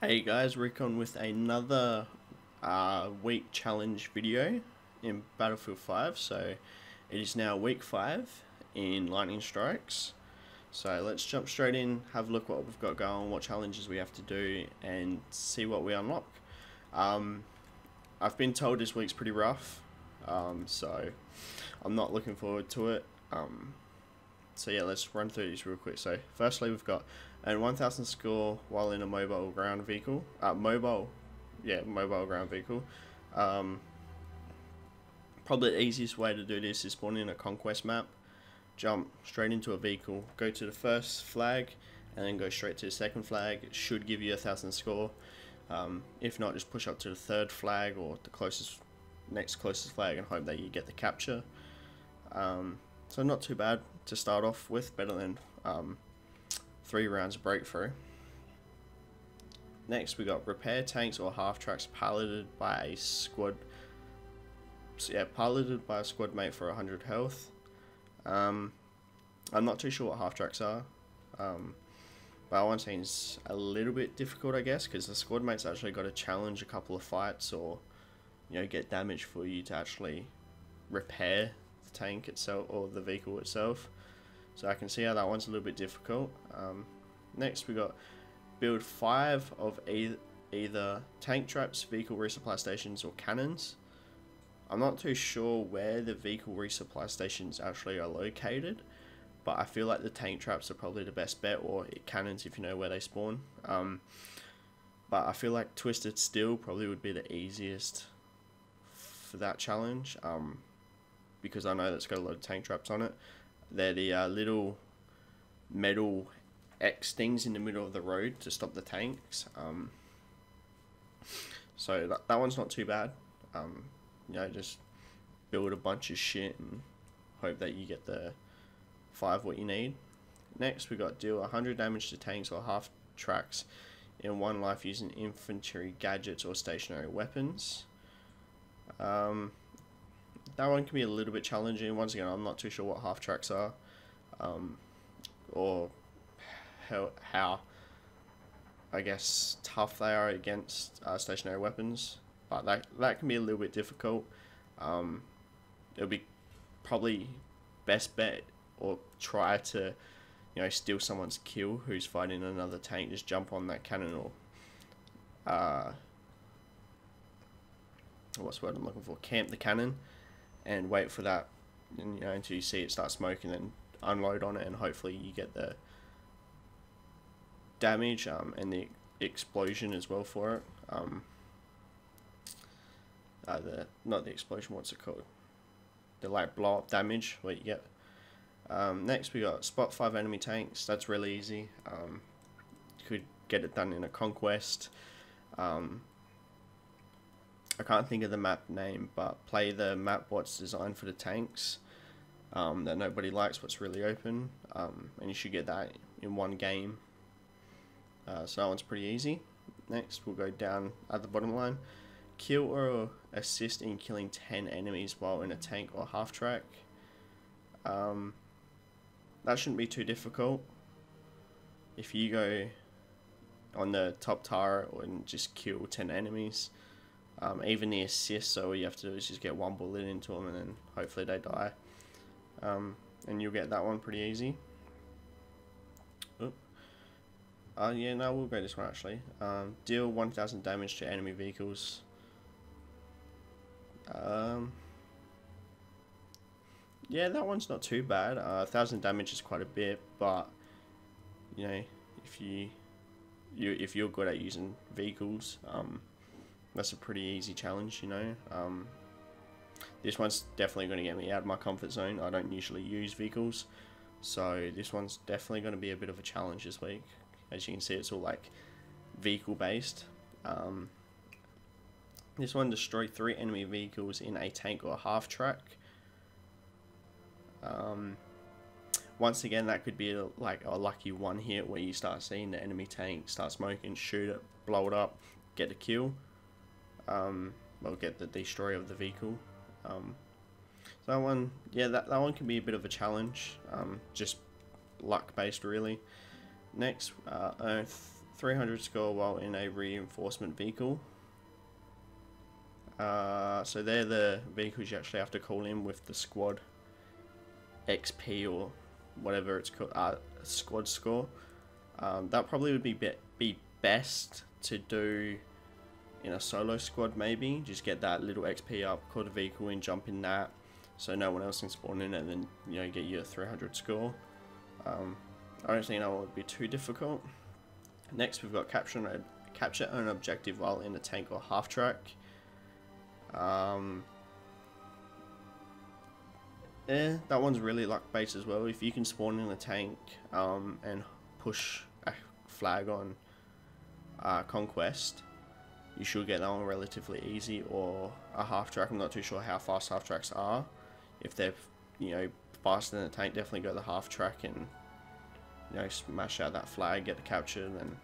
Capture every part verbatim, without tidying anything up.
Hey guys, R three con with another uh, week challenge video in Battlefield five. So it is now week five in Lightning Strikes. So let's jump straight in, have a look what we've got going, what challenges we have to do and see what we unlock. Um, I've been told this week's pretty rough, um, so I'm not looking forward to it. Um, So yeah, let's run through these real quick. So firstly, we've got earn one thousand score while in a mobile ground vehicle. Uh, mobile, yeah, mobile ground vehicle. Um, probably the easiest way to do this is spawn in a conquest map, jump straight into a vehicle, go to the first flag, and then go straight to the second flag. It should give you a thousand score. Um, if not, just push up to the third flag or the closest, next closest flag, and hope that you get the capture. Um, So not too bad to start off with, better than um, three rounds of breakthrough. Next we got repair tanks or half tracks piloted by a squad. So yeah, piloted by a squad mate for one hundred health. Um, I'm not too sure what half tracks are, um, but one seems a little bit difficult, I guess, because the squad mate's actually got to challenge a couple of fights or, you know, get damage for you to actually repair the tank itself or the vehicle itself. So I can see how that one's a little bit difficult. Um, next we got build five of either, either tank traps, vehicle resupply stations or cannons. I'm not too sure where the vehicle resupply stations actually are located, but I feel like the tank traps are probably the best bet, or cannons if you know where they spawn. Um, but I feel like Twisted Steel probably would be the easiest for that challenge. Um, because I know that's got a lot of tank traps on it. They're the uh, little metal X things in the middle of the road to stop the tanks. Um, so that, that one's not too bad. Um, you know, just build a bunch of shit and hope that you get the five what you need. Next we got deal one hundred damage to tanks or half tracks in one life using infantry gadgets or stationary weapons. Um... That one can be a little bit challenging. Once again, I'm not too sure what half tracks are, um, or how, how, I guess, tough they are against uh, stationary weapons. But that that can be a little bit difficult. Um, it'll be probably best bet or try to, you know, steal someone's kill who's fighting another tank. Just jump on that cannon or, uh, what's the word I'm looking for? Camp the cannon. And wait for that, and, you know, until you see it start smoking, then unload on it, and hopefully you get the damage um, and the explosion as well for it. Um, uh, the not the explosion, what's it called? The like blow up damage. What you get? Um, next we got spot five enemy tanks. That's really easy. Um, could get it done in a conquest. Um, I can't think of the map name, but play the map what's designed for the tanks um, that nobody likes, what's really open, um, and you should get that in one game. Uh, so that one's pretty easy. Next we'll go down at the bottom line. Kill or assist in killing ten enemies while in a tank or half track. Um, that shouldn't be too difficult. If you go on the top turret and just kill ten enemies, Um, even the assist, so all you have to do is just get one bullet into them and then hopefully they die. Um, and you'll get that one pretty easy. Oop. Uh, yeah, no, we'll go this one actually. Um, deal one thousand damage to enemy vehicles. Um, yeah, that one's not too bad. Uh, one thousand damage is quite a bit, but, you know, if, you, you, if you're good at using vehicles, um, that's a pretty easy challenge, you know. Um, this one's definitely going to get me out of my comfort zone. I don't usually use vehicles, so this one's definitely going to be a bit of a challenge this week. As you can see, it's all like vehicle based. Um, this one, destroy three enemy vehicles in a tank or a half track. Um, once again, that could be a, like a lucky one hit where you start seeing the enemy tank, start smoking, shoot it, blow it up, get the kill. Um, well, get the destroyer of the vehicle. Um, so that one, yeah, that, that one can be a bit of a challenge, um, just luck based really. Next, uh, earn three hundred score while in a reinforcement vehicle. Uh, so they're the vehicles you actually have to call in with the squad X P or whatever it's called, uh, squad score. Um, that probably would be, be be best to do in a solo squad maybe. Just get that little X P up, call the vehicle in, jump in that, so no one else can spawn in, and then you know, get your three hundred score. Um, I don't think that would be too difficult. Next we've got capture an, capture an objective while in a tank or half track. Um, yeah, that one's really luck based as well. If you can spawn in a tank um, and push a flag on uh, Conquest, you should get that one relatively easy. Or a half track, I'm not too sure how fast half tracks are. If they're, you know, faster than a tank, definitely go the half track and, you know, smash out that flag, get the capture, and then,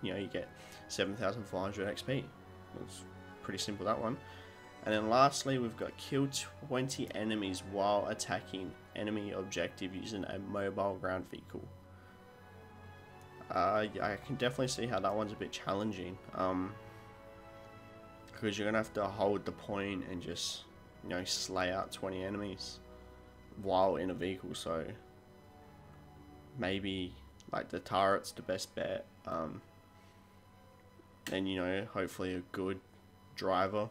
you know, you get seven thousand four hundred X P. It's pretty simple, that one. And then lastly, we've got kill twenty enemies while attacking enemy objective using a mobile ground vehicle. Uh, I can definitely see how that one's a bit challenging, um, because you're going to have to hold the point and just, you know, slay out twenty enemies while in a vehicle. So maybe like the turret's the best bet, um, and you know, hopefully a good driver,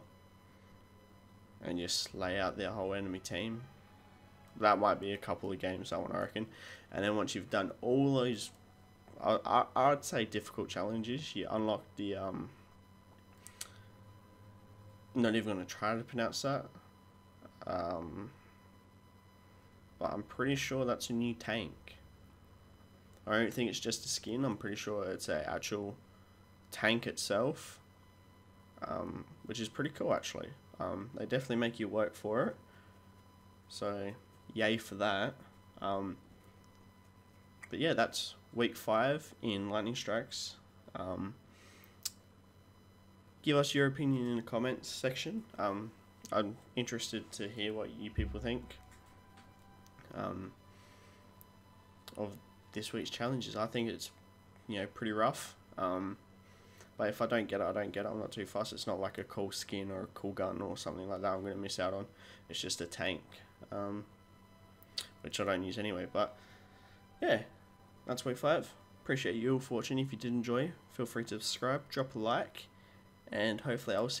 and just slay out their whole enemy team. That might be a couple of games, that one, I reckon. And then once you've done all those, I, I, I'd say difficult challenges, you unlock the, um, I'm not even going to try to pronounce that, um, but I'm pretty sure that's a new tank. I don't think it's just a skin, I'm pretty sure it's an actual tank itself, um, which is pretty cool actually. Um, they definitely make you work for it, so yay for that. Um, but yeah, that's week five in Lightning Strikes. Um, give us your opinion in the comments section. Um, I'm interested to hear what you people think um, of this week's challenges. I think it's, you know, pretty rough, um, but if I don't get it, I don't get it. I'm not too fussed. It's not like a cool skin or a cool gun or something like that I'm going to miss out on. It's just a tank, um, which I don't use anyway. But yeah, that's week five. Appreciate you all for watching. If you did enjoy, feel free to subscribe, drop a like, and hopefully I'll see you